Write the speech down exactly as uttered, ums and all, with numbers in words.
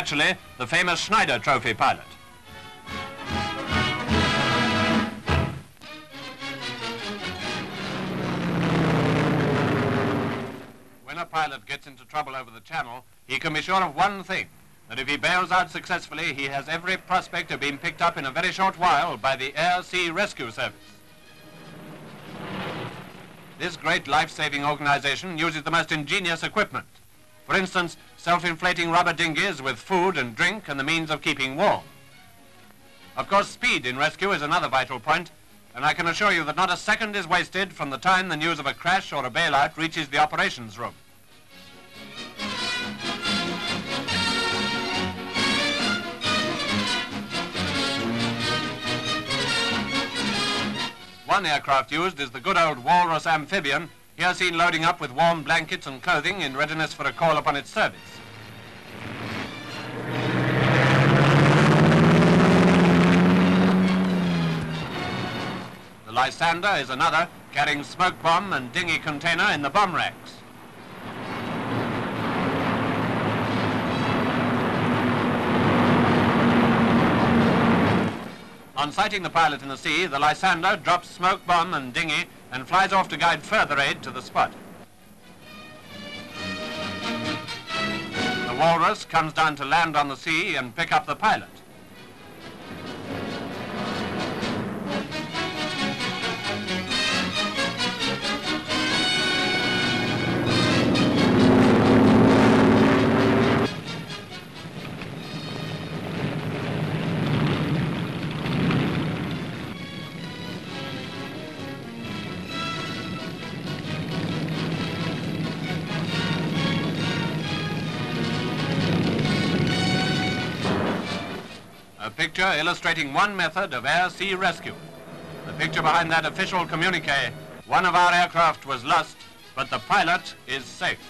naturally, the famous Schneider Trophy pilot. When a pilot gets into trouble over the Channel, he can be sure of one thing, that if he bails out successfully, he has every prospect of being picked up in a very short while by the Air-Sea Rescue Service. This great life-saving organization uses the most ingenious equipment. For instance, self-inflating rubber dinghies with food and drink and the means of keeping warm. Of course, speed in rescue is another vital point, and I can assure you that not a second is wasted from the time the news of a crash or a bailout reaches the operations room. One aircraft used is the good old Walrus Amphibian, here seen loading up with warm blankets and clothing in readiness for a call upon its service. The Lysander is another, carrying smoke bomb and dinghy container in the bomb racks. On sighting the pilot in the sea, the Lysander drops smoke bomb and dinghy and flies off to guide further aid to the spot. The Walrus comes down to land on the sea and pick up the pilot. A picture illustrating one method of air-sea rescue. The picture behind that official communique, one of our aircraft was lost, but the pilot is safe.